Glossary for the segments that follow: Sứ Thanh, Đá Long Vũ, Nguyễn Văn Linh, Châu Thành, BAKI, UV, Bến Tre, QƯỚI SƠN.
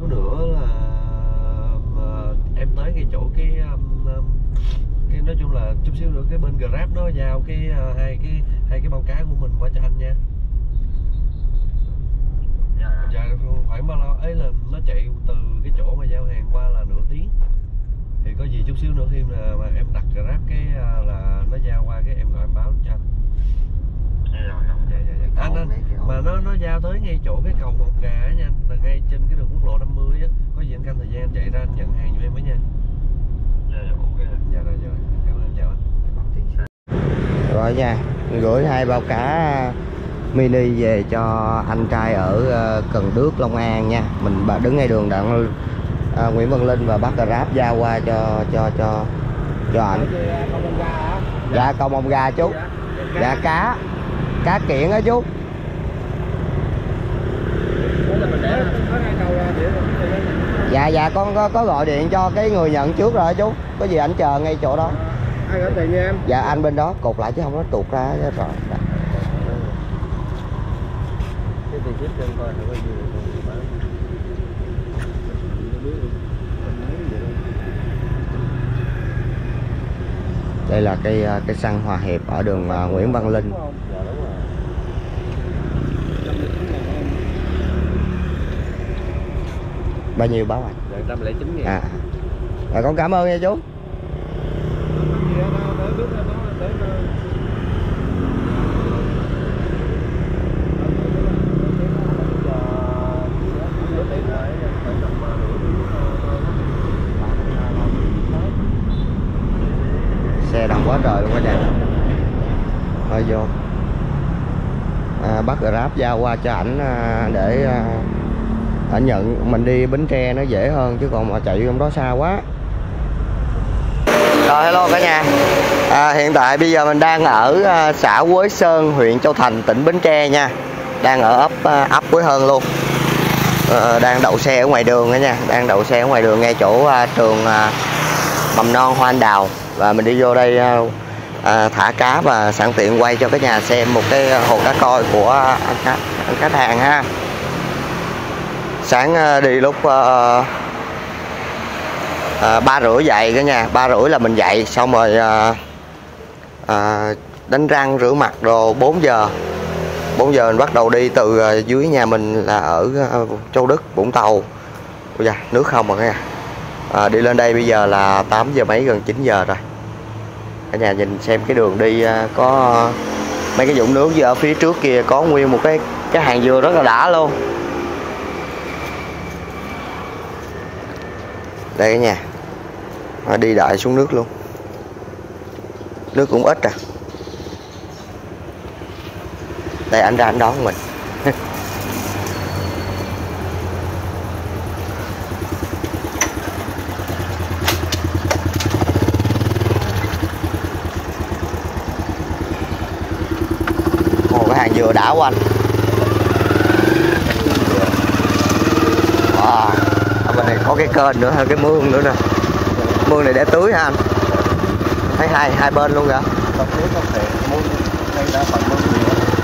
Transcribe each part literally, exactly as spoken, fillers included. Nó nữa là em tới ngay chỗ cái cái nói chung là chút xíu nữa cái bên Grab nó giao cái hai cái hai cái bao cá của mình qua cho anh nha. Dạ khoảng bao lâu ấy là nó chạy từ cái chỗ mà giao hàng qua là nửa tiếng. Thì có gì chút xíu nữa khi mà, mà em đặt Grab cái là nó giao qua cái em gọi em báo cho anh. Dạ, dạ, dạ. Anh, anh mà nó nó giao tới ngay chỗ cái cầu Một Gà nha, là ngay trên cái đường quốc lộ năm mươi á. Có gì anh canh thời gian anh chạy ra anh nhận hàng giùm em với nha. Dạ, dạ, ok. Dạ, rồi, rồi. Cảm ơn, chào anh. Rồi nha, gửi hai bao cá mini về cho anh trai ở Cần Đước, Long An nha. Mình đứng ngay đường Đặng à, Nguyễn Văn Linh và bắt Grab giao qua cho cho cho cho ảnh. Dạ cầu Mông Gà chú. Dạ cá. Cá kiện á chú. Dạ dạ con có, có gọi điện cho cái người nhận trước rồi chú. Có gì ảnh chờ ngay chỗ đó. Ai gửi tiền cho em? Dạ anh bên đó cột lại chứ không nó tuột ra rồi. Đây là cái cái săn Hòa Hiệp ở đường Nguyễn Văn Linh. Bao nhiêu báo anh? một trăm lẻ chín nghìn. À. Rồi con cảm ơn nha chú. Xe đông quá trời luôn cả nhà. Thôi vô. À, bắt Grab giao qua cho ảnh để anh nhận, mình đi Bến Tre nó dễ hơn chứ còn mà chạy trong đó xa quá. Rồi hello cả nhà. À, hiện tại bây giờ mình đang ở xã Quế Sơn, huyện Châu Thành, tỉnh Bến Tre nha. Đang ở ấp ấp Quế Sơn luôn. À, đang đậu xe ở ngoài đường cả nhà, đang đậu xe ở ngoài đường ngay chỗ à, trường à, mầm non Hoa Anh Đào, và mình đi vô đây à, à, thả cá và sẵn tiện quay cho cả nhà xem một cái hồ cá coi của anh khách, anh khách hàng ha. Sáng đi lúc ba rưỡi dậy cả nhà, ba rưỡi là mình dậy xong rồi à, à, đánh răng rửa mặt rồi bốn giờ bốn giờ mình bắt đầu đi từ dưới nhà mình là ở Châu Đức, Vũng Tàu. Ôi da, nước không rồi cả nhà. À, đi lên đây bây giờ là tám giờ mấy, gần chín giờ rồi. Cả nhà nhìn xem cái đường đi có mấy cái vũng nước, giờ ở phía trước kia có nguyên một cái cái hàng dừa rất là đã luôn. Đây cả nhà, à, đi đại xuống nước luôn. Nước cũng ít à. Đây anh ra anh đón mình. Ồ, cái hàng dừa đã của anh. Có cái kênh nữa, cái mương nữa nè. Mương này để tưới ha anh. Thấy hai hai bên luôn kìa.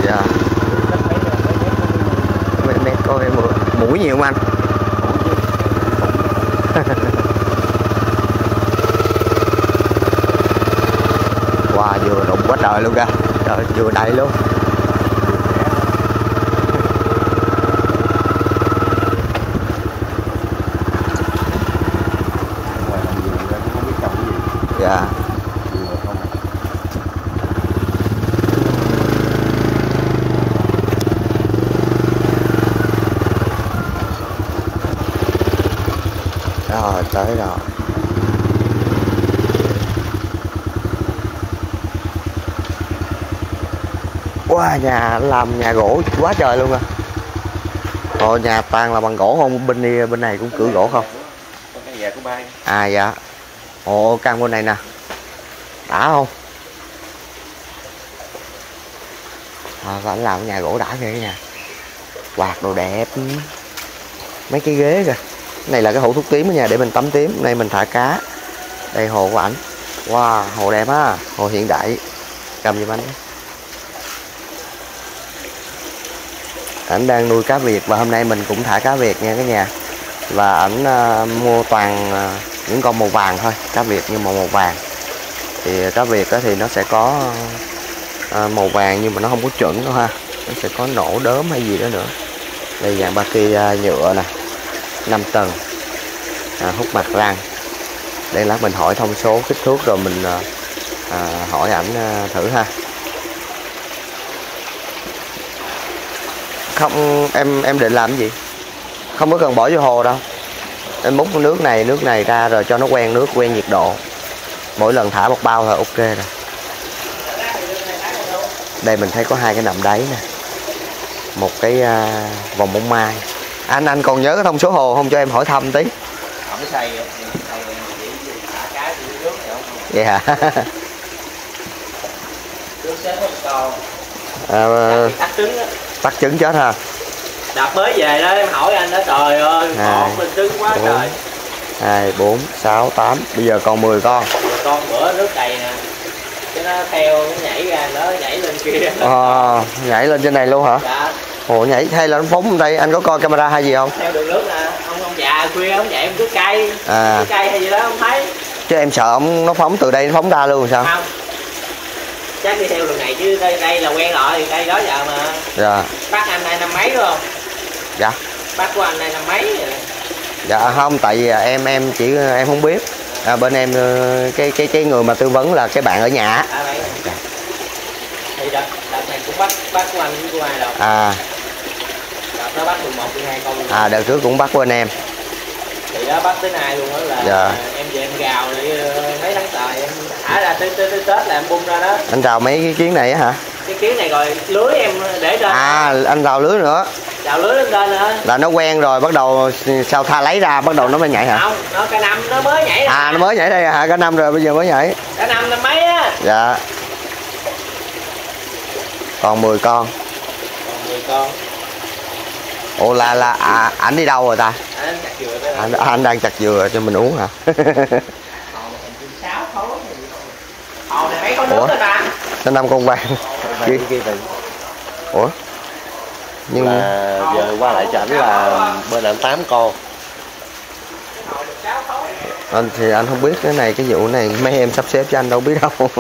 Dạ. Mẹ coi mũi nhiều không anh? Wow, vừa rụng quá trời luôn kìa. Trời vừa đầy luôn. Dạ. Rồi tới rồi. Quá wow, nhà làm nhà gỗ quá trời luôn à. Rồi nhà toàn là bằng gỗ không? Bên đi, bên này cũng cửa gỗ không? À dạ. Ồ, căn bên này nè. Đã không? À, và anh làm nhà gỗ đã kìa nha. Quạt đồ đẹp. Mấy cái ghế kìa. Này là cái hũ thuốc tím ở nhà để mình tắm tím. Đây mình thả cá. Đây hồ của ảnh. Wow, hồ đẹp á. Hồ hiện đại. Cầm giùm anh. Ảnh đang nuôi cá Việt và hôm nay mình cũng thả cá Việt nha cả nhà. và ảnh mua toàn những con màu vàng thôi, cá Việt như màu màu vàng. Thì cá Việt thì nó sẽ có màu vàng nhưng mà nó không có chuẩn đâu ha, nó sẽ có nổ đốm hay gì đó nữa. Đây dạng ba kia nhựa nè, năm tầng, à, hút mặt răng. Đây lát mình hỏi thông số kích thước rồi mình à, hỏi ảnh thử ha. Không, em em định làm cái gì? Không có cần bỏ vô hồ đâu, em múc nước này nước này ra rồi cho nó quen nước, quen nhiệt độ. Mỗi lần thả một bao thôi, ok rồi. Đây mình thấy có hai cái nằm đáy nè, một cái à, vòng bông mai. Anh anh còn nhớ cái thông số hồ không, cho em hỏi thăm tí. Vậy hả? À, bắt trứng chết hả? Đạp mới về đó em hỏi anh đó, trời ơi, một mình trứng quá trời. Hai, bốn, sáu, tám, bây giờ còn mười con. Con bữa nước đầy nè, cái nó theo nó nhảy ra, nó nhảy lên kia. Ờ, nhảy lên trên này luôn hả? Dạ. Ủa nhảy hay là nó phóng đây, anh có coi camera hay gì không? Theo đường nước nè, ông ông già khuya ông nhảy, ông cứ cây, à. Cứ cây hay gì đó không thấy. Chứ em sợ ông nó phóng từ đây nó phóng ra luôn sao? Không. Chắc đi theo đường này chứ đây, đây là quen rồi, đây đó giờ mà. Dạ. Bắt anh này năm mấy đúng không? Dạ. Bắt của anh này năm mấy rồi. Dạ không, tại vì em em chỉ em không biết. À, bên em cái cái cái người mà tư vấn là cái bạn ở nhà. À, dạ. Thì đợt, đợt này cũng bắt bắt của anh của ai đâu. À. Đợt đó bắt mười một, mười hai con. À đợt trước cũng bắt của anh em. Thì đó bắt tới nay luôn đó là dạ. Em về em gào mấy tháng trời em thả ra tới, tới, tới Tết là em bung ra đó. Anh rào mấy cái kiến này hả? Cái kiến này rồi lưới em để trên. À anh rào lưới nữa. Rào lưới lên trên nữa. Là nó quen rồi bắt đầu sao tha lấy ra bắt đầu nó mới nhảy hả? Không, nó cả năm nó mới nhảy. À ra. Nó mới nhảy đây hả? Cả năm rồi bây giờ mới nhảy. Cả năm năm mấy á. Dạ. Còn mười con. Còn mười con. Ủa là là à, ảnh đi đâu rồi ta? Anh chặt dừa đó. Anh, anh đang chặt dừa cho mình uống hả? Mấy con. Ủa? Nước ta? Nó năm con vàng. Kia kia vậy. Ủa? Nhưng là giờ qua lại cho ảnh là bên ảnh tám con. Anh thì anh không biết cái này, cái vụ này mấy em sắp xếp cho anh đâu biết đâu.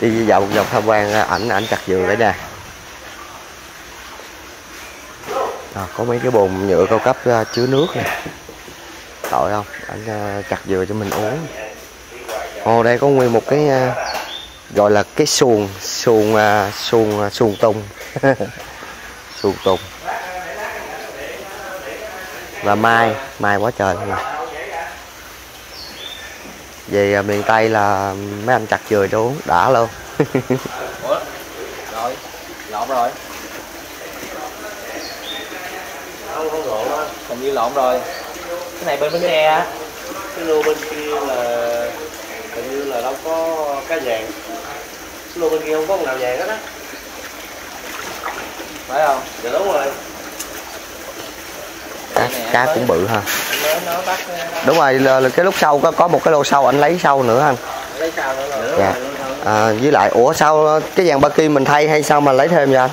Đi dạo một vòng tham quan ảnh ảnh chặt dừa cả nhà. À, có mấy cái bồn nhựa cao cấp uh, chứa nước này. Tội không? Anh uh, chặt dừa cho mình uống. Ồ, oh, đây có nguyên một cái uh, gọi là cái xuồng, xuồng uh, xuồng uh, xuồng tùng. Xuồng tùng. Và mai, mai quá trời luôn. Về uh, miền Tây là mấy anh chặt dừa cho uống đã luôn. Ủa? Rồi, lộn rồi. Hình như lộn rồi. Cái này bên Bến Tre á. Cái lô bên kia là hình như là đâu có cá vàng. Cái lô bên kia không có con nào vàng hết á. Phải không? Dạ đúng rồi. Cá, cá cũng bự ha. Đúng rồi, là, là cái lúc sau có có một cái lô sau anh lấy sau nữa anh. Lấy sau nữa rồi. Dạ. À, với lại ủa sao cái vàng ba kim mình thay hay sao mà lấy thêm vậy anh?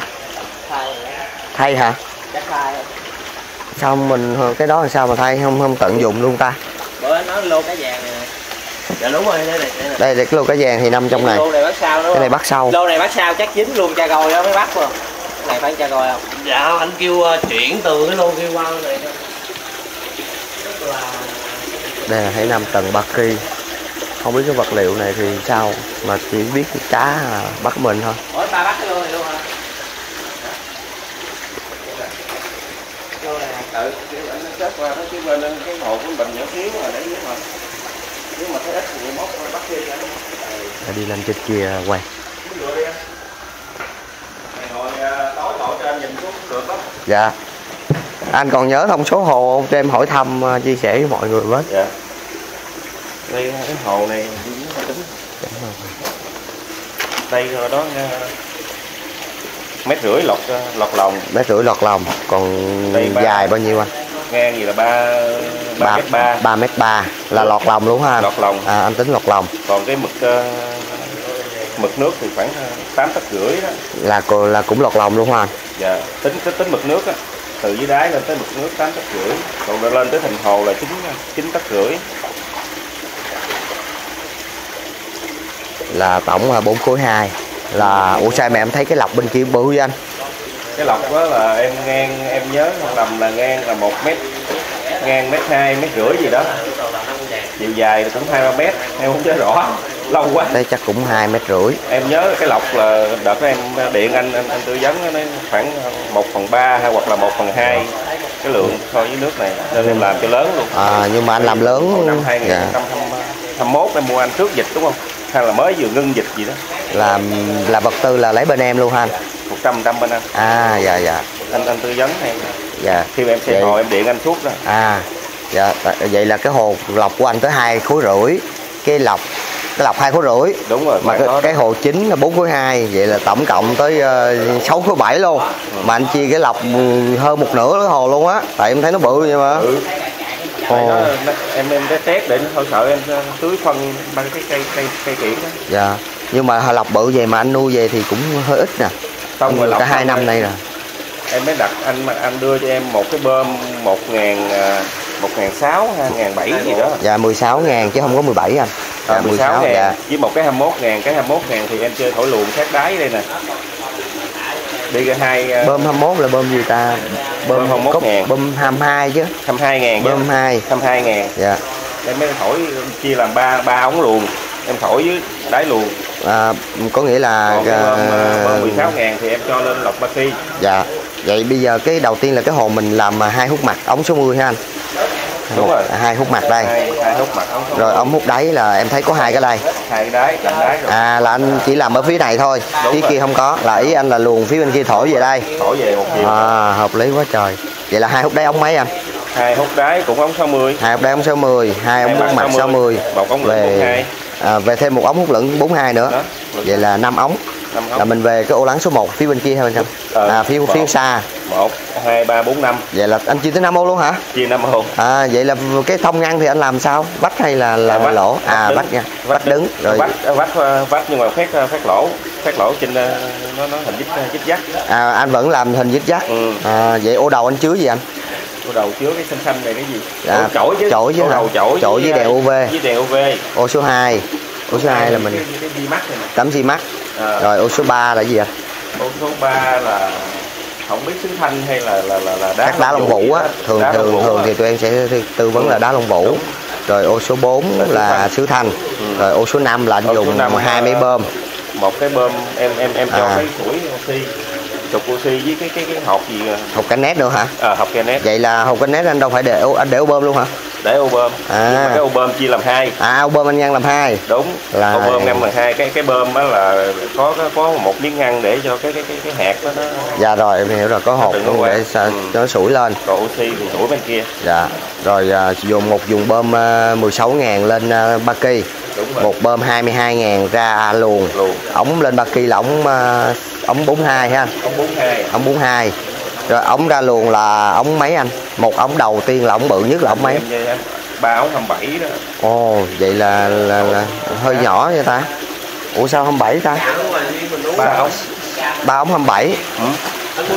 Thay. Thay hả? Chắc thay. Sao mình cái đó là sao mà thay không không tận dụng luôn ta? Bữa nó lô cá vàng này. Dạ đúng rồi, đây này, đây này. Đây là cái lô cá vàng thì nằm trong này. Lô này bắt sau đúng không? Cái này bắt sau. Lô này bắt sau chắc dính luôn cha rồi đó mới bắt luôn. Cái này phải cha rồi không? Dạ anh kêu uh, chuyển từ cái lô kia qua lô này. Là... Đây là thấy năm tầng ba ki. Không biết cái vật liệu này thì sao mà chỉ biết cái cá bắt mình thôi. Ủa ta bắt cái lô này luôn hả? Ừ, nó chết qua nó chứ bên cái hồ của mình nhỏ xíu mà để nếu mà nếu mà thấy ít thì móc bắt đi ra. Đi lên trên kia quay. Ngồi tối ngồi trên nhìn xuống được lắm. Dạ. Anh còn nhớ thông số hồ không? Cho em hỏi thăm chia sẻ với mọi người với. Dạ. Đây cái hồ này tính. Đây rồi đó nha. Mét rưỡi lọt lọt lòng, mét rưỡi lọt lòng, còn đây, dài ba, bao nhiêu anh? Ngang gì là ba ba mét ba, ba mét ba là lọt lòng đúng ha? Lọt lòng. À, anh tính lọt lòng. Còn cái mực uh, mực nước thì khoảng tám tấc rưỡi đó. Là là cũng lọt lòng luôn ha? Dạ, tính tính, tính mực nước á. từ dưới đáy lên tới mực nước tám tấc rưỡi, còn được lên tới thành hồ là chín chín tấc rưỡi. Là tổng là bốn khối hai. Là ủa sao mà em thấy cái lọc bên kia bự vậy anh? Cái lọc đó là em ngang, em nhớ không lầm là ngang là một mét, ngang mét hai, mét rưỡi gì đó, chiều dài cũng hai ba mét, em không nhớ rõ, lâu quá. Đây chắc cũng hai mét rưỡi. Em nhớ cái lọc là đợt đó em điện anh, anh, anh tư vấn nó khoảng một phần ba hay hoặc là một phần hai cái lượng so với nước này, nên em làm cho lớn luôn. À, nhưng mà anh làm lớn. Năm hai nghìn không trăm hai mươi mốt em mua anh trước dịch đúng không? Hay là mới vừa ngưng dịch gì đó? Là là vật tư là lấy bên em luôn hả anh? một trăm phần trăm bên anh. À dạ dạ. Anh anh tư vấn em. Dạ. Khi em xe hồi em điện anh thuốc đó. À dạ. Vậy là cái hồ lọc của anh tới hai khối rưỡi, cái lọc cái lọc hai khối rưỡi. Đúng rồi. Mà cái, cái hồ chính là bốn khối hai, vậy là tổng cộng tới uh, sáu khối bảy luôn. Ừ. Mà anh chia cái lọc hơn một nửa cái hồ luôn á, tại em thấy nó bự nhưng mà. Ừ. Tại nó, nó, em em đã test để nó thôi sợ em tưới phân bằng cái cây cây cây kiển đó. Dạ. Nhưng mà lọc bự về mà anh nuôi về thì cũng hơi ít nè. Xong rồi cả hai năm nay rồi. Em mới đặt anh anh đưa cho em một cái bơm một nghìn một nghìn sáu trăm hai nghìn bảy trăm gì đó. Dạ mười sáu nghìn chứ không có mười bảy anh. Dạ, mười sáu nghìn dạ. Với một cái hai mươi mốt nghìn, cái hai mươi mốt nghìn thì em chơi thổi luồng sát đáy đây nè. Đi hai bơm hai mươi mốt là bơm gì ta? Bơm hai mươi mốt nghìn, bơm hai mươi hai chứ. hai mươi hai nghìn. Bơm hai. hai mươi hai nghìn. Dạ. Em mới thổi chia làm ba ba ống luồng. Em thổi với đáy luồng. À, có nghĩa là mười sáu nghìn thì em cho lên lọc ba khi. Dạ. Vậy bây giờ cái đầu tiên là cái hồ mình làm hai hút mặt ống số mười ha anh. Đúng rồi. Hai hút mặt đây. Hai, hai hút mặt ống số mười. Rồi ống hút đáy là em thấy có hai cái đây. Hai cái đáy, làm đáy rồi. À là anh chỉ làm ở phía này thôi, đúng phía rồi. Kia không có. Là ý anh là luồng phía bên kia thổi về đây. Thổi về một chiều. À hợp lý quá trời. Vậy là hai hút đáy ống mấy anh? Hai hút đáy cũng ống sáu mươi. Hai hút đáy ống sáu mươi, hai ống hút mặt sáu mươi. Một ống lửng bốn mươi hai. À, về thêm một ống hút lửng bốn mươi hai nữa. Đó, vậy là năm ống. năm ống là mình về cái ô lắng số một phía bên kia hay bên trong? Ờ, à, phía một, phía xa một hai ba bốn năm. Vậy là anh chia tới năm ô luôn hả? Chia năm ô. À vậy là cái thông ngăn thì anh làm sao, vách hay là là à, lỗ? À vách nha, vách đứng rồi vách vách vách nhưng mà phát phát lỗ phát lỗ trên nó nó hình dít dắt. À anh vẫn làm hình dít dắt. Ừ. À, vậy ô đầu anh chứa gì anh? Ô đầu chứa cái xanh xanh này cái gì? À, chổi chứ. Chổi chứ. Ô đầu chổi. Chổi với đèn u vê. Với đèn u vê. Ô số hai. Ô số hai là mình tấm xi mắc. Rồi ô số ba là gì ạ? Ô số ba là không biết Sứ Thanh hay là là là, là đá, đá Long Vũ á, thường đá thường thường thì tụi em sẽ tư vấn. Ừ. Là đá Long Vũ. Đúng. Rồi ô số bốn là, là Sứ Thanh. Ừ. Rồi ô số năm là anh dùng hai máy bơm. Một cái bơm em em em cho à. Cái củi oxy. Hộp oxy với cái cái cái hộp gì? Hộp canet nữa hả? Ờ à, hộp canet. Vậy là hộp canet anh đâu phải để anh để ô bơm luôn hả? Để ô bơm. À. Nhưng mà cái ô bơm chia làm hai. À ô bơm anh ngăn làm hai. Đúng. Là ô bơm ngăn làm hai. Cái cái bơm á là có có một miếng ngăn để cho cái cái cái cái hạt đó nó. Dạ rồi em hiểu rồi, có hộp luôn để cho nó sủi lên. Còn oxy thì sủi bên kia. Dạ. Rồi dùng một dùng bơm mười sáu nghìn lên ba kỳ. Một bơm hai mươi hai nghìn ra luồng. Ống lên ba kỳ là ống ống bốn mươi hai ha. Ống bốn mươi hai. Ống bốn mươi hai. Rồi ống ra luồng là ống mấy anh? Một ống đầu tiên là ống bự nhất là ống mấy? Ba ống hai mươi bảy đó. Ồ, vậy là là, là hơi nhỏ vậy ta. Ủa sao hai mươi bảy ta? Ba ống. Ba ống hai mươi bảy. Ừ.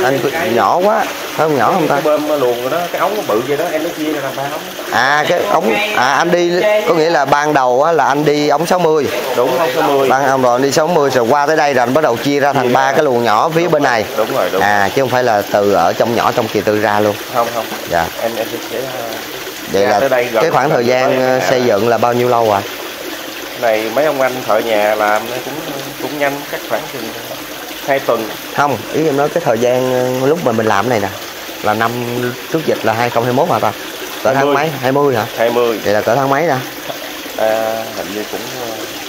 Anh nhỏ quá, không nhỏ không ta? Bơm luồng rồi đó, cái ống nó bự vậy đó, em nó chia ra làm ba ống. À cái ống à anh đi có nghĩa là ban đầu á là anh đi ống sáu mươi. Đúng ống sáu mươi. Ban đầu rồi đi sáu mươi rồi qua tới đây rồi anh bắt đầu chia ra thành ba cái luồng nhỏ phía bên này. Đúng rồi, đúng. À chứ không phải là từ ở trong nhỏ trong kỳ tư ra luôn. Không không. Dạ. Em em sẽ vậy là cái khoảng thời gian xây dựng là bao nhiêu lâu rồi? Này mấy ông anh thợ nhà làm cũng cũng nhanh, các khoảng chừng hai tuần. Không, ý em nói cái thời gian lúc mà mình làm cái này nè là năm trước dịch là hai không hai mốt hả ta? Cỡ tháng mấy? hai mươi hả? hai mươi. Vậy là cỡ tháng mấy nè? À, hình như cũng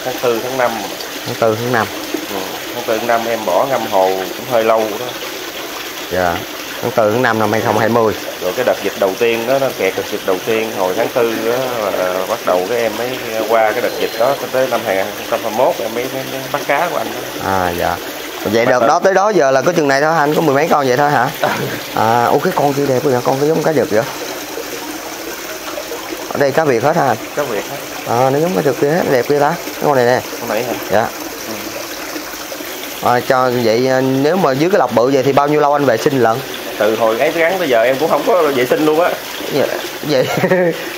tháng tư tháng năm. Tháng tư tháng năm. Ừ, tháng tư tháng năm em bỏ ngâm hồ cũng hơi lâu đó. Dạ. Tháng tư tháng năm năm hai không hai mươi. Rồi cái đợt dịch đầu tiên đó, nó kẹt đợt dịch đầu tiên hồi tháng tư đó là bắt đầu cái em mới qua cái đợt dịch đó tới năm hai không hai mốt em mới, mới, mới bắt cá của anh đó. À dạ. Vậy đợt đó tới đó giờ là có chừng này thôi anh, có mười mấy con vậy thôi hả? À, ô cái con kia đẹp quá, con kia giống cá Việt vậy. Ở đây cá Việt hết hả anh? Cá Việt hết. À, nó giống cá Việt kia hết, đẹp kia ta. Cái con này nè. Con này hả? Dạ. À, cho vậy nếu mà dưới cái lọc bự vậy thì bao nhiêu lâu anh vệ sinh lận? từ hồi ấy gắn tới giờ em cũng không có vệ sinh luôn á. Vậy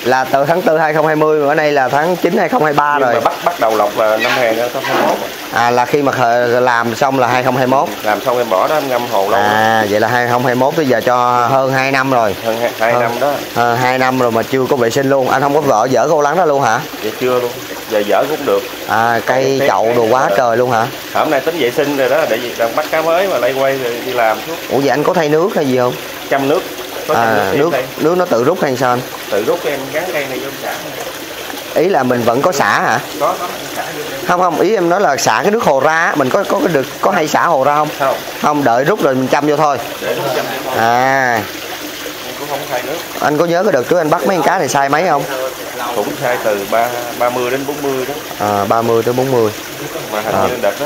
là từ tháng tư hai không hai không mà ở đây là tháng chín hai không hai ba nhưng rồi. Mà bắt bắt đầu lọc là năm hai không hai mốt. À là khi mà làm xong là hai không hai mốt. Làm xong em bỏ đó em ngâm hồ lâu. À vậy là hai không hai mốt tới giờ cho hơn hai năm rồi. Hơn hai năm đó. À, hai năm rồi mà chưa có vệ sinh luôn. Anh không có vợ dở cô lắng đó luôn hả? Vậy chưa luôn. Giờ dở cũng được. À cây chậu đồ quá trời luôn hả? Hôm nay tính vệ sinh rồi đó, để bắt cá mới mà lại quay rồi đi làm suốt. Ủa vậy anh có thay nước hay gì không? Chăm nước. Có chăm à, nước, nước, nước nó tự rút hay sao anh? Tự rút em gắn cây này vô xả. Ý là mình vẫn có xả hả? Có, có xả vô đây. Không không, ý em nói là xả cái nước hồ ra, mình có có được có hay xả hồ ra không? Không. Không, đợi rút rồi mình chăm vô thôi. Để rút chăm vô thôi. À. Cũng không thay nước. Anh có nhớ cái đợt trước anh bắt mấy con cá này sai mấy không? Cũng sai từ ba mươi đến bốn mươi đó. À ba mươi tới bốn mươi. Mà hình à. Như đợt đó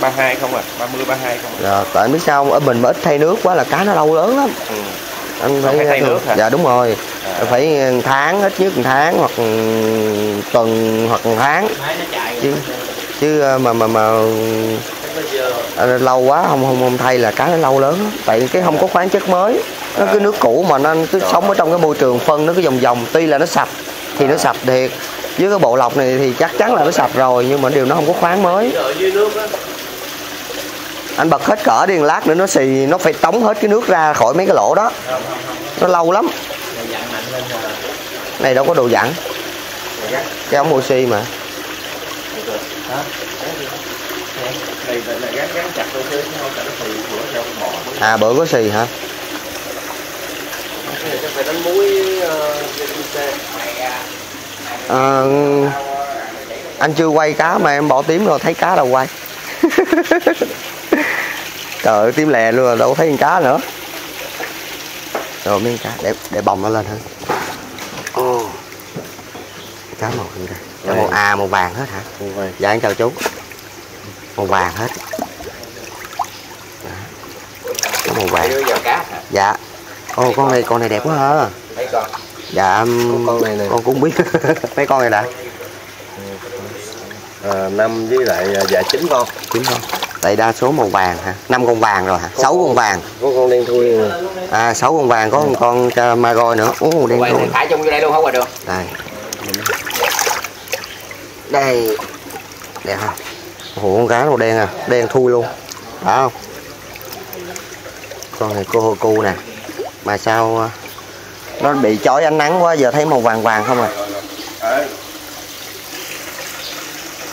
ba mươi hai không à, ba mươi ba mươi hai không à. Dạ, tại anh biết sao không? Ở mình mà ít thay nước quá là cá nó lâu lớn lắm. Ừ. Anh phải, phải thay nước hả? Dạ đúng rồi. À. Phải tháng, ít nhất một tháng hoặc tuần hoặc một tháng. Chứ chứ mà mà mà lâu quá không không không thay là cá nó lâu lớn, tại cái không có khoáng chất mới, nó cứ nước cũ mà nó cứ sống ở trong cái môi trường phân nó cứ vòng vòng. Tuy là nó sạch thì nó sạch thiệt, với cái bộ lọc này thì chắc chắn là nó sạch rồi, nhưng mà điều nó không có khoáng mới. Anh bật hết cỡ đi một lát nữa nó xì, nó phải tống hết cái nước ra khỏi mấy cái lỗ đó, nó lâu lắm. Này đâu có đồ dặn, cái ống oxy mà. À bữa có xì hả? À, anh chưa quay cá mà em bỏ tím rồi, thấy cá đâu quay. Trời ơi, tím lè luôn rồi, đâu có thấy con cá nữa. Rồi miếng cá, để, để bồng nó lên hả? Ồ oh. Cá màu gì đây? Cá màu à, màu vàng hết hả? Vàng. Dạ anh chào chú. Màu vàng hết. Cá màu vàng. Dạ. Ô oh, con này, con này đẹp quá hả? Dạ con này này. Con cũng biết. Mấy con này đã. À, năm với lại dạ chín con. Chín con. Tại đa số màu vàng hả? năm con vàng rồi hả? sáu con vàng. Có con đen thui rồi. À sáu con vàng, có ừ. Con uh, magoi nữa. Ủa oh, đen thui. Thả chung vô đây luôn không? Ngoài được. Đây. Đây. Đẹp không? Ủa con cá màu đen à, đen thui luôn. Phải không? Con này cô hô cu nè. Mà sao nó bị chói ánh nắng quá, giờ thấy màu vàng vàng không à?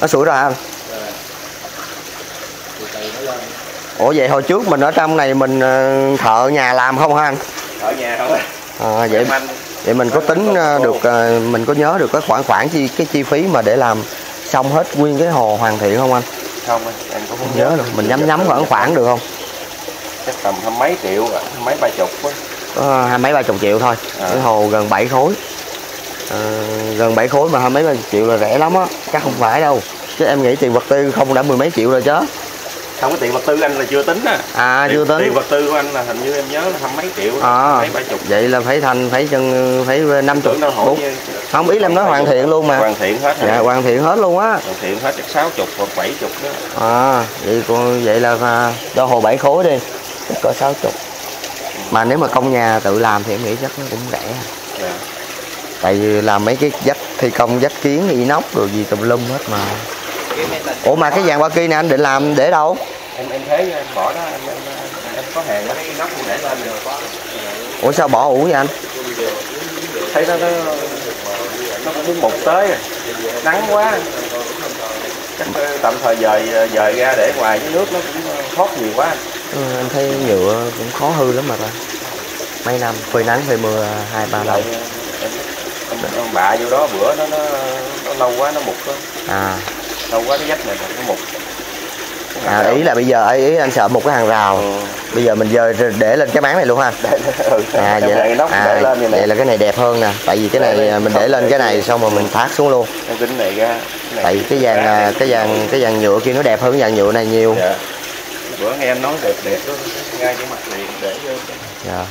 Nó sủi rồi hả? Ủa vậy hồi trước mình ở trong này mình thợ nhà làm không hả anh? Thợ nhà không à, vậy vậy mình có tính được, mình có nhớ được cái khoảng khoảng chi cái chi phí mà để làm xong hết nguyên cái hồ hoàn thiện không anh? Không anh cũng không nhớ được. Mình nhắm nhắm khoảng khoảng được không? Chắc tầm hai mấy triệu, mấy ba chục quá. Có hai mấy ba chục triệu thôi. À. Cái hồ gần bảy khối. À, gần bảy khối mà hai mấy ba chục triệu là rẻ lắm á, chắc không phải đâu. Chứ em nghĩ tiền vật tư không đã mười mấy triệu rồi chứ. Không, cái tiền vật tư anh là chưa tính á. À tiền, chưa tính. Tiền vật tư của anh là hình như em nhớ là hai mấy triệu. À, mấy ba chục. Vậy là phải thành phải chừng phải năm chục. Không, ý là em nói hoàn thiện luôn mà. Hoàn thiện hết. Dạ, hoàn thiện hết luôn á. Hoàn thiện hết chắc sáu chục hoặc bảy chục đó. À vậy còn vậy là cho hồ bảy khối đi. Có sáu chục. Mà nếu mà công nhà tự làm thì em nghĩ chắc nó cũng rẻ. Dạ. Tại vì làm mấy cái vách thi công, vách kiến, inox rồi gì tùm lum hết mà. Ủa mà cái vàng ba kia này anh định làm để đâu? Em em thấy em bỏ đó, em, em, em có hàng đó, cái inox cũng để lên được. Ủa sao bỏ ủ vậy anh? Thấy nó nó nó muốn mục tới rồi, nắng quá. Chắc tạm thời dời dời ra để ngoài cái nước nó cũng thoát nhiều quá. Ừ, anh thấy nhựa cũng khó hư lắm mà ta. Mấy năm phơi nắng phơi mưa hai ba lâu. Ông bạ vô đó bữa nó nó, nó lâu quá nó mục đó. À. Lâu quá cái vách này nó mục. À, ý là bây giờ ý anh sợ một cái hàng rào. Ừ. Bây giờ mình dời để lên cái máng này luôn ha. Ừ, à vậy là, nó à, để lên vậy, vậy là cái này đẹp hơn nè, tại vì cái này để mình để lên cái này xong rồi mình thác xuống luôn. Em tính này ra. Này tại cái vàng ra, cái vàng cái vàng nhựa kia nó đẹp hơn cái vàng nhựa này nhiều. Dạ. Bữa nghe em nói đẹp đẹp đó, ngay cái mặt liền để vô. Dạ.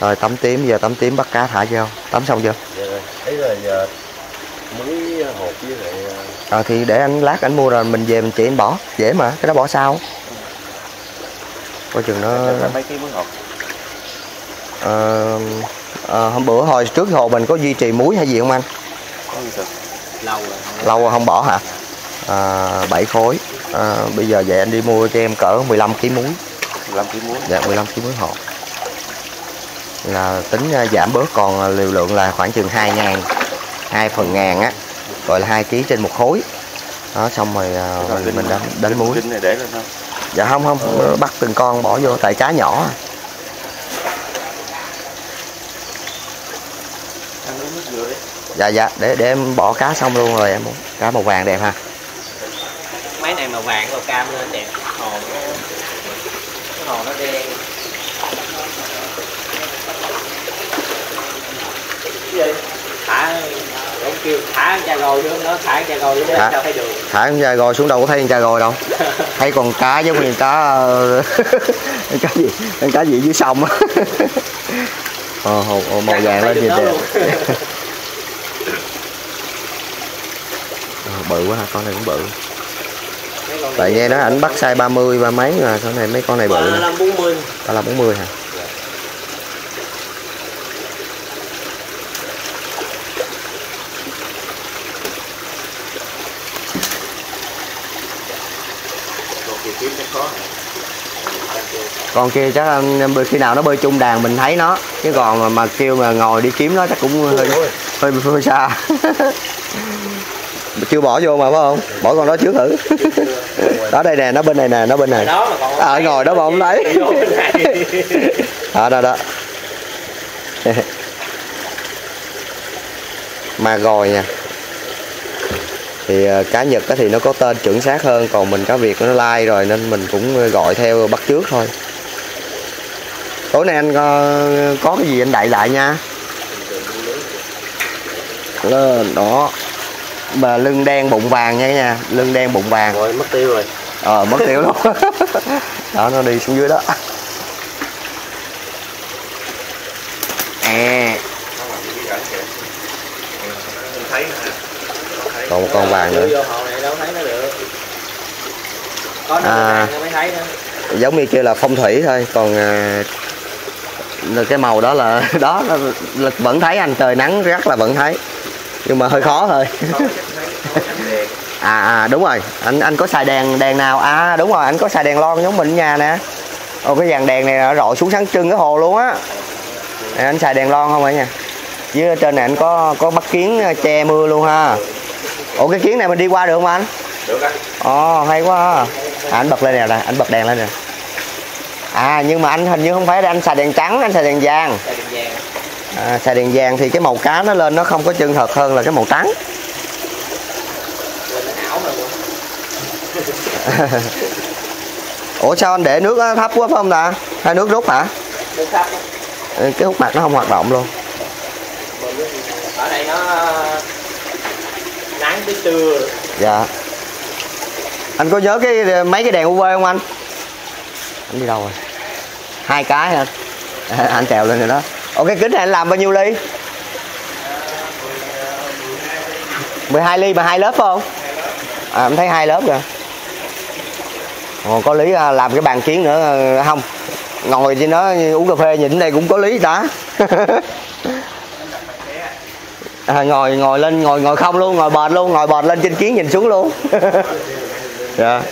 Rồi tắm tím, giờ tắm tím bắt cá thả vô. Tắm xong chưa? Dạ rồi. Thấy là giờ mới hộp với lại ờ à, thì để anh lát anh mua rồi mình về mình chỉ anh bỏ, dễ mà, cái đó bỏ sao. Coi chừng nó mấy cái mới hộp. À, à, hôm bữa hồi trước hồ mình có duy trì muối hay gì không anh? Lâu rồi, lâu rồi không bỏ hả? À, bảy khối. À, bây giờ vậy anh đi mua cho em cỡ mười lăm ký muối. mười lăm ký muối. Dạ, mười lăm ký muối hột. Là tính giảm bớt còn liều lượng là khoảng chừng hai ngàn, hai phần ngàn á, gọi là hai ký trên một khối. Đó, xong rồi mình, mình đánh, đánh muối. Này để lên không? Dạ không không, ừ. Bắt từng con bỏ vô tại trái nhỏ. Dạ dạ, để để em bỏ cá xong luôn rồi em muốn. Cá màu vàng đẹp ha. Máy này màu vàng màu cam lên đẹp. Hồ nó, hồ nó đen. Cái gì? Thả ông kêu thả con trai gồi xuống đó, thả con trai gồi xuống đó, đâu thấy đường. Thả con trai gồi xuống đâu có thấy con trai gồi đâu. Thấy con cá giống như cá cá gì? Con cá gì dưới sông á. Ờ hồ, hồ màu vàng lên nhìn đẹp. Bự quá ha, con này cũng bự. Con tại nghe nó ảnh bắt size ba mươi và mấy mà sau này mấy con này bự. ba mươi lăm bốn mươi. ba mươi lăm bốn mươi hả? Con kia chắc anh khi nào nó bơi chung đàn mình thấy nó, chứ còn mà, mà kêu mà ngồi đi kiếm nó chắc cũng hơi hơi, hơi xa. Chưa bỏ vô mà phải không? Bỏ con đó trước thử. Đó đây nè, nó bên này nè, nó bên này. Ờ ngồi đó mà không lấy. Đó đó đó. Mà gòi nha. Thì cá Nhật thì nó có tên chuẩn xác hơn, còn mình cá Việt nó lai rồi nên mình cũng gọi theo bắt chước thôi. Tối nay anh có cái gì anh đại lại nha. Lên đó. Mà lưng đen bụng vàng nha nha, lưng đen bụng vàng. Rồi mất tiêu rồi. Ờ mất tiêu luôn. Đó nó đi xuống dưới đó. À. Còn một con vàng nữa. À, giống như kia là phong thủy thôi, còn cái màu đó là đó là vẫn thấy anh, trời nắng rất là vẫn thấy. Nhưng mà hơi khó thôi. À, à đúng rồi, anh anh có xài đèn đèn nào? À đúng rồi, anh có xài đèn lon giống mình ở nhà nè. Ồ cái dàn đèn này nó rọi xuống sáng trưng cái hồ luôn á. À, anh xài đèn lon không hả nha? Dưới trên này anh có có bắt kiến che mưa luôn ha. Ồ cái kiến này mình đi qua được không anh? Được anh. Ồ hay quá. À, anh bật lên nè nè, anh bật đèn lên nè. À nhưng mà anh hình như không phải anh xài đèn trắng, anh xài đèn vàng. Xài đèn vàng. À, xài đèn vàng thì cái màu cá nó lên nó không có chân thật hơn là cái màu trắng. Ủa sao anh để nước thấp quá phải không ta? Hay nước rút hả? Nước thấp. Cái hút mặt nó không hoạt động luôn. Ở đây nó nắng tới trưa. Dạ. Anh có nhớ cái mấy cái đèn u vê không anh? Anh đi đâu rồi? Hai cái hả? À, anh trèo lên rồi đó. Ồ cái kính này anh làm bao nhiêu ly? mười hai ly mà hai lớp phải không? À, em thấy hai lớp rồi. Ồ có lý làm cái bàn kiến nữa không? Ngồi trên nó uống cà phê nhìn đây cũng có lý ta. À, ngồi ngồi lên ngồi ngồi không luôn, ngồi bệt luôn, ngồi bệt lên trên kiến nhìn xuống luôn. Dạ.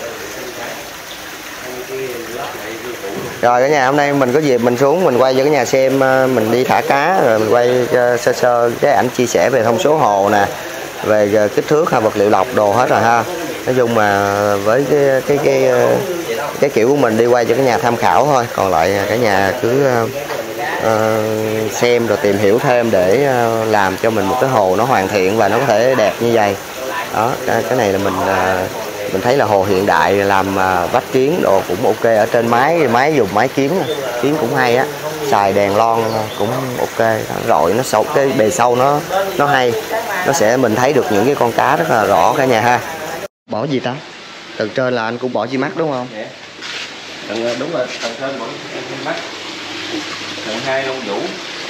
Rồi cả nhà hôm nay mình có dịp mình xuống mình quay cho cả nhà xem, mình đi thả cá rồi mình quay sơ sơ cái ảnh chia sẻ về thông số hồ nè, về kích thước hay vật liệu lọc đồ hết rồi ha. Nói chung mà với cái cái cái cái kiểu của mình đi quay cho cả nhà tham khảo thôi, còn lại cả nhà cứ uh, xem rồi tìm hiểu thêm để làm cho mình một cái hồ nó hoàn thiện và nó có thể đẹp như vậy. Đó, cái, cái này là mình uh, mình thấy là hồ hiện đại làm vách kiến đồ cũng ok, ở trên máy máy dùng máy kiến kiến cũng hay á, xài đèn lon cũng ok, rồi nó sâu cái bề sâu nó nó hay, nó sẽ mình thấy được những cái con cá rất là rõ cả nhà ha. Bỏ gì ta? Từ trên là anh cũng bỏ chi mắt đúng không? Tầng, đúng rồi, tầng trên bỏ chi mắt, tầng hai Long Vũ,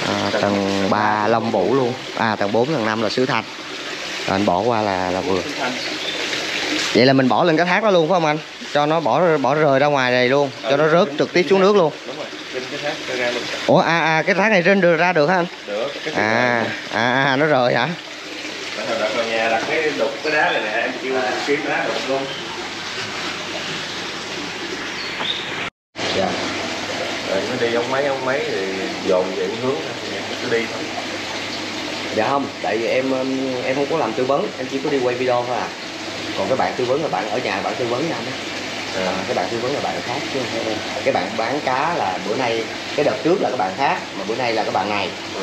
à, tầng ba Long Vũ luôn, à tầng bốn tầng năm là Sứ Thanh, rồi anh bỏ qua là là vừa. Vậy là mình bỏ lên cái thác đó luôn phải không anh? Cho nó bỏ bỏ rời ra ngoài này luôn, cho nó rớt trực tiếp xuống nước luôn. Đúng rồi. Trên cái thác cho ra luôn. Ủa à, à cái tháng này trên đường ra được hả anh? Được. Cái à, à à nó rồi hả? Đặt vào nhà đặt cái đục cái đá này nè, em kêu kiếm đá đục luôn. Dạ. Rồi nó đi ông mấy ông mấy thì dồn về hướng thì cứ đi thôi. Dạ không, tại vì em em không có làm tư vấn, em chỉ có đi quay video thôi à. Còn cái bạn tư vấn là bạn ở nhà bạn tư vấn nha anh á. À, cái bạn tư vấn là bạn khác chứ không phải. Cái bạn bán cá là bữa nay, cái đợt trước là các bạn khác, mà bữa nay là các bạn này. Ừ.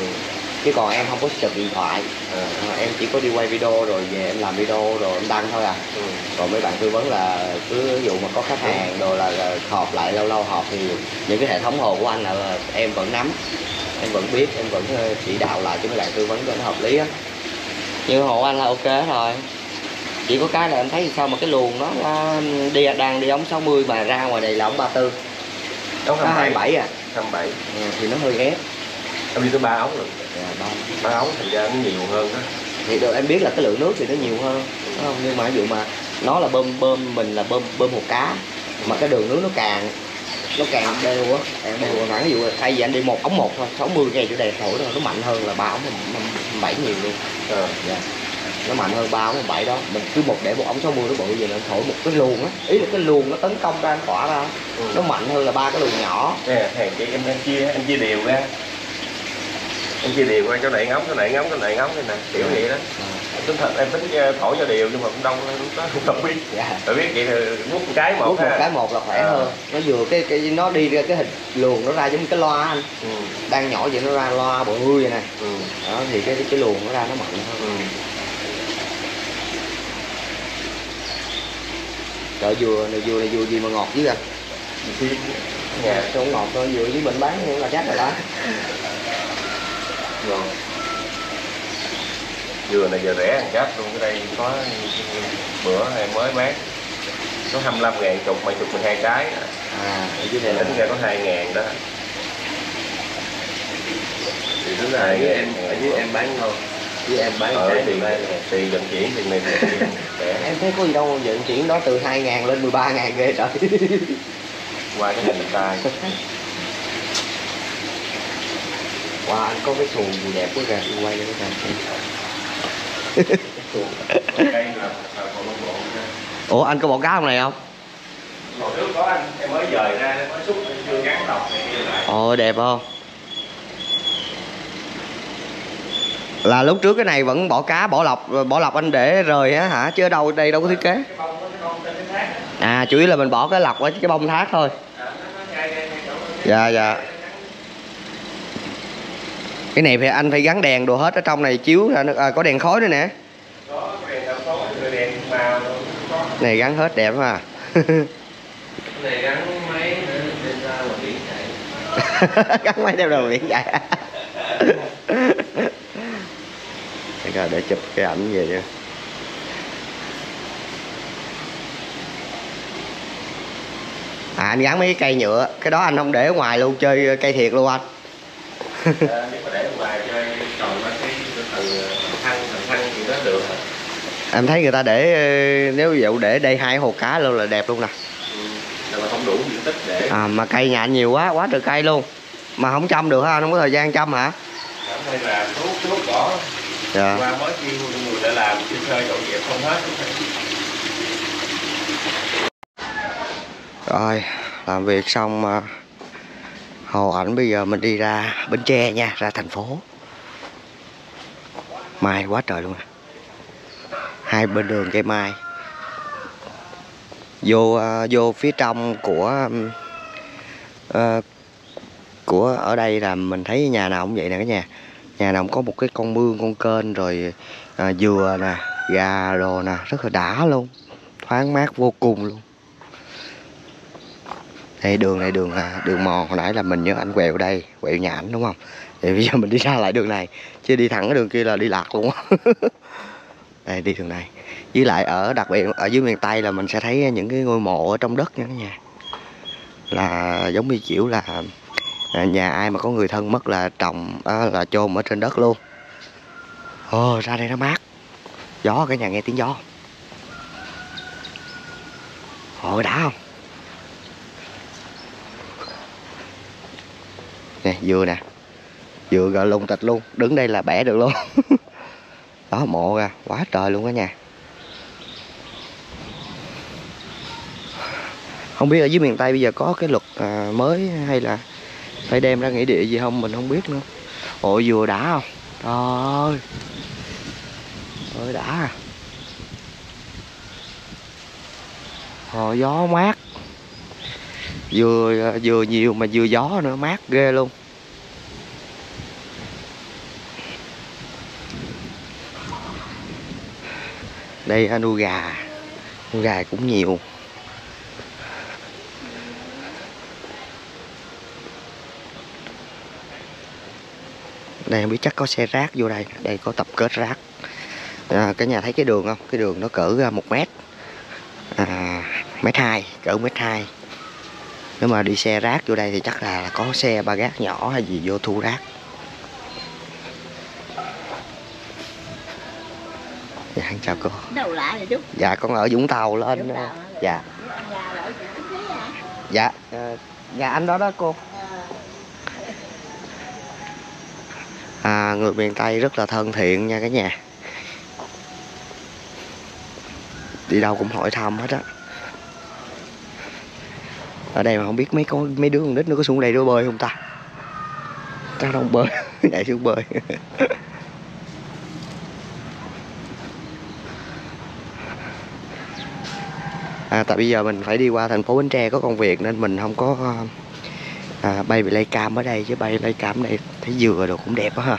Chứ còn em không có chụp điện thoại, ừ. À, em chỉ có đi quay video rồi về em làm video rồi em đăng thôi à. Ừ. Còn mấy bạn tư vấn là cứ ví dụ mà có khách hàng đồ là, là họp lại, lâu lâu họp thì những cái hệ thống hồ của anh là, là em vẫn nắm, em vẫn biết, em vẫn chỉ đạo lại cho mấy bạn tư vấn cho nó hợp lý á. Nhưng hồ anh là ok rồi. Chỉ có cái là em thấy sao mà cái luồng đó nó đi đang đi ống sáu mươi mà ra ngoài này là ống ba mươi tư. Ống hai mươi bảy à? hai mươi bảy. Ừ, thì nó hơi ép. Em đi tới ba ống rồi. Dạ, ba ống thành ra nó nhiều hơn đó. Thì được, em biết là cái lượng nước thì nó nhiều hơn. Đúng không? Nhưng mà ví dụ mà nó là bơm bơm mình là bơm bơm hồ cá mà cái đường nước nó càng nó càng đều á. Em đều ví dụ thay vì anh đi một ống một thôi, sáu mươi ngay chỗ đây thổi thôi nó mạnh hơn là ba ống bảy nhiều luôn. Ờ. Dạ. Nó mạnh hơn ba ống bảy đó, mình cứ một để một ống sáu mươi nó bự về nó thổi một cái luồng á, ý là cái luồng nó tấn công ra nó tỏa ra, ừ. Nó mạnh hơn là ba cái luồng nhỏ. Nè, hàng chị em em chia em chia đều ra, em chia đều ra chỗ này ngóng, chỗ này ngóng, chỗ này ngóng này nè, kiểu vậy đó. À. Tính thật em tính thổi cho đều nhưng mà cũng đông lúc đó cũng không biết. Dạ. Phải biết vậy thì bút một cái một, bút một cái một là khỏe à. Hơn. Nó vừa cái cái nó đi ra cái hình luồng nó ra giống cái loa anh, ừ. Đang nhỏ vậy nó ra loa bự vậy nè, ừ. Đó thì cái cái luồng nó ra nó mạnh hơn. Ừ. Trời dừa này dừa này dừa gì mà ngọt chứ anh? Thiên nhà không ngọt thôi, dừa với mình bán cũng là chắc rồi đó. Rồi. Dừa này giờ rẻ ăn cáp luôn, cái đây có bữa này mới bán có hai mươi lăm ngàn chục mà chục mười hai cái. À, ở dưới này tính ra có hai ngàn đó. Thì thứ này với em, ở dưới em bán không? Với em bán ờ, cái thì tiền vận chuyển thì mình em thấy có gì đâu vận chuyển đó từ hai ngàn lên mười ba ngàn ghê trời. Qua cái hình tay. Wow, anh có cái xuồng gì đẹp quá kìa, đi quay cho cái này. Ủa anh có bỏ cá hôm này không? Hồi trước có anh, em mới dời ra mới xúc chưa gắn độc này kia lại. Ồ đẹp không? Là lúc trước cái này vẫn bỏ cá bỏ lọc bỏ lọc anh để rời á hả, chứ ở đâu đây đâu có thiết kế. À chủ yếu là mình bỏ cái lọc ở cái bông thác thôi. Dạ dạ. Cái này thì anh phải gắn đèn đồ hết ở trong này chiếu ra à, có đèn khói nữa nè. Này gắn hết đẹp ha. Này gắn máy để ra ngoài biển chạy. Gắn máy đem ra biển chạy. Rồi để chụp cái ảnh về nha. À anh gắn mấy cái cây nhựa, cái đó anh không để ở ngoài luôn, chơi cây thiệt luôn anh. À, để ngoài chơi còn cái từ thăng, thăng gì đó được. Em thấy người ta để nếu dụ để đây hai hồ cá luôn là đẹp luôn nè. Ừ, mà không đủ diện tích để. À mà cây nhà anh nhiều quá, quá trời cây luôn. Mà không chăm được ha, không có thời gian chăm hả? Cảm thấy là thuốc thuốc bỏ. Dạ. Qua mới chi người đã làm chưa chơi dọn dẹp không hết. Rồi làm việc xong hồ ảnh bây giờ mình đi ra Bến Tre nha, ra thành phố. Mai quá trời luôn à. Hai bên đường cây mai. Vô vô phía trong của uh, của ở đây là mình thấy nhà nào cũng vậy nè cả nhà. Nhà nào có một cái con mương, con kênh rồi à, dừa nè, gà đồ nè, rất là đã luôn, thoáng mát vô cùng luôn. Đây đường này đường là đường mòn, hồi nãy là mình nhớ anh quẹo đây, quẹo nhà ảnh đúng không? Thì bây giờ mình đi ra lại đường này, chứ đi thẳng cái đường kia là đi lạc luôn á. Đây đi đường này. Với lại ở đặc biệt ở dưới miền Tây là mình sẽ thấy những cái ngôi mộ ở trong đất nha các nhà. Là giống như kiểu là nhà ai mà có người thân mất là trồng à, là chôn ở trên đất luôn. Ồ ra đây nó mát. Gió cả nhà nghe tiếng gió. Ồ đã không? dừa nè, dừa gọi lùng tịch luôn, đứng đây là bẻ được luôn. Đó, mộ ra quá trời luôn đó nha. Không biết ở dưới miền Tây bây giờ có cái luật à, mới hay là phải đem ra nghĩa địa gì không, mình không biết nữa. Ồ, dừa đã không? Trời ơi, ôi đã à. Rồi gió mát, dừa, dừa nhiều mà dừa gió nữa, mát ghê luôn. Đây nuôi gà, nuôi gà cũng nhiều. Đây không biết chắc có xe rác vô đây, đây có tập kết rác. À, cả nhà thấy cái đường không? Cái đường nó cỡ một mét, à, mét hai, cỡ mét hai. Nếu mà đi xe rác vô đây thì chắc là có xe ba gác nhỏ hay gì vô thu rác. Dạ chào cô. Đâu lạ vậy chú? Dạ con ở Vũng Tàu lên. Vũng Tàu dạ. Dạ nhà anh đó đó cô. À, người miền Tây rất là thân thiện nha cả nhà. Đi đâu cũng hỏi thăm hết á. Ở đây mà không biết mấy con mấy đứa con nít nó có xuống đây nó bơi không ta? Chắc không bơi, nhảy xuống bơi. À, tại bây giờ mình phải đi qua thành phố Bến Tre có công việc nên mình không có à, bay về lay cam ở đây, chứ bay lay cam ở đây thấy dừa đồ cũng đẹp quá ha.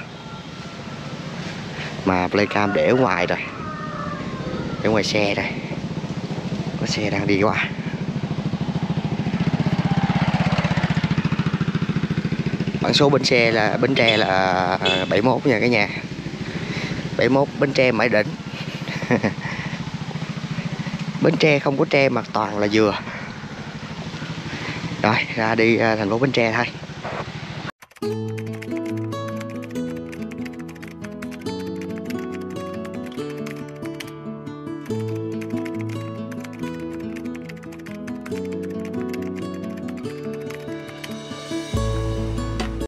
Mà lay cam để ở ngoài rồi, để ngoài xe đây, có xe đang đi qua. Bản số Bến Tre là Bến Tre là bảy mốt nha cả nhà, bảy mốt Bến Tre Mãi Đỉnh. Bến Tre không có tre mà toàn là dừa. Rồi ra đi thành phố Bến Tre thôi.